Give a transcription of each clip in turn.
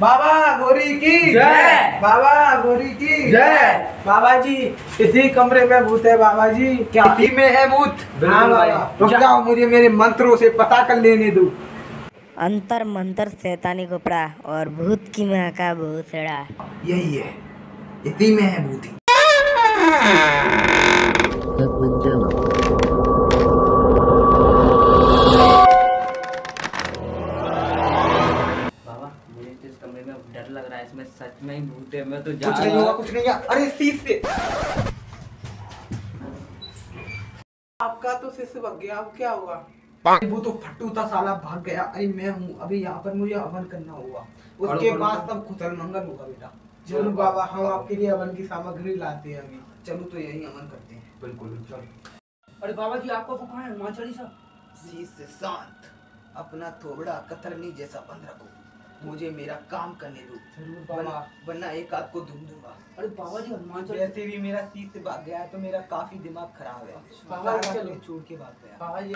बाबा गोरी की जय, बाबा गोरी की जय। बाबा जी इसी कमरे में भूत है बाबा जी, क्या इसी में है भूत? रुक जाओ, मुझे मेरे मंत्रों से पता कर लेने दो। अंतर मंत्र शैतानी कपड़ा और भूत की मां का भूसड़ा, यही है, इसी में है भूत। डर लग रहा है, इसमें सच में ही भूत है। मैं तो जा कुछ नहीं होगा, कुछ नहीं होगा। अरे शीश से आपका तो शीश भाग गया, अब क्या होगा? वो तो फट्टू था साला, भाग गया। अरे मैं हूँ अभी यहाँ पर, मुझे हवन करना होगा, उसके बाद तब खुशल मंगल होगा। बेटा चलो बाबा, हम आपके लिए हवन की सामग्री लाते हैं अभी। चलो तो यही हवन करते हैं। बिल्कुल चलो। अरे बाबा जी आपको कहाँ है माचड़ी साहब? शीश से शांत, अपना थोबड़ा कतरनी जैसा बंद रखो, मुझे मेरा काम करने दो वरना एक आध को धूम दूंगा। अरे बाबा जी हनुमान जी, वैसे भी मेरा सीट से भाग गया है तो मेरा काफी दिमाग खराब है। बाबा चलो छोड़ के भाग गया। बाबा जी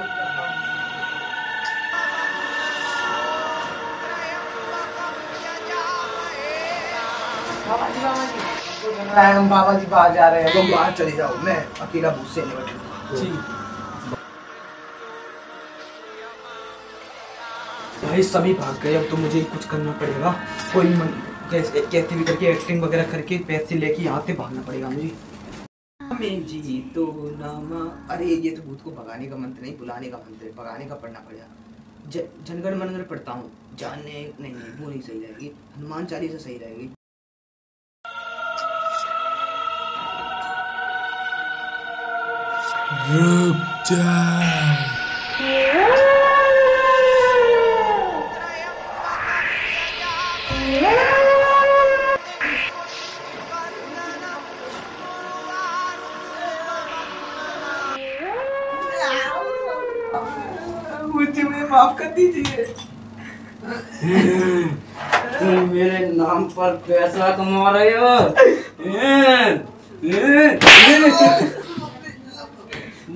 बाबा जी बाहर जा रहे हैं, तुम बाहर चले जाओ, मैं अकेला भूत से निपटूंगा। भाई सभी भाग गए, अब तो मुझे कुछ करना पड़ेगा। कोई कैसे भी करके एक्टिंग वगैरह करके पैसे लेके यहाँ से भागना पड़ेगा मुझे। जी तो नामा, अरे ये तो भूत को भगाने का मंत्र नहीं, बुलाने का मंत्र है, भगाने का पढ़ना पड़ेगा। जनगण मनगण पढ़ता हूँ, जानने नहीं, वो नहीं सही रहेगी, हनुमान चालीसा सही रहेगी। रुक जा, मुझे माफ कर दीजिए। तुम मेरे नाम पर पैसा कमा रहे हो,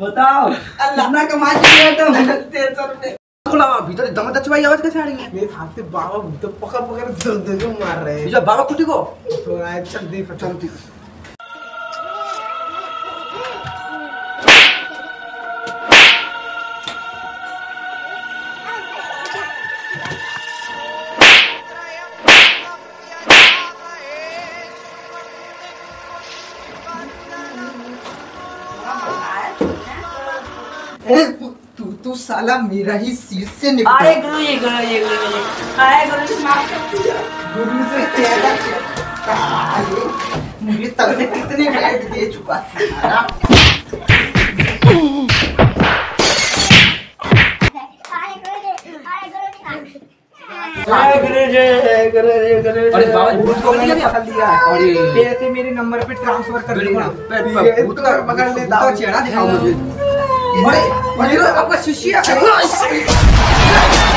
बताओ कितना कमा लिया तुम? 1300 रुपए। थोड़ा भीतर दम दचवाई आवाज कैसे आ रही है? मेरे हाथ से बाबा तो पकड़ पकड़ दर्द में मार रहे हैं। बाबा कुटी को तो आए, चल देख चलती। तू साला मेरा ही सीट से निकल। अरे गुरु जी, गुरु जी, गुरु जी, अरे गुरु जी माफ कर दीजिए। गुरु से तेरा साले मुझे तब से कितने बैट दे चुका है। मेरे नंबर पे ट्रांसफर कर देना। आपका शिष्य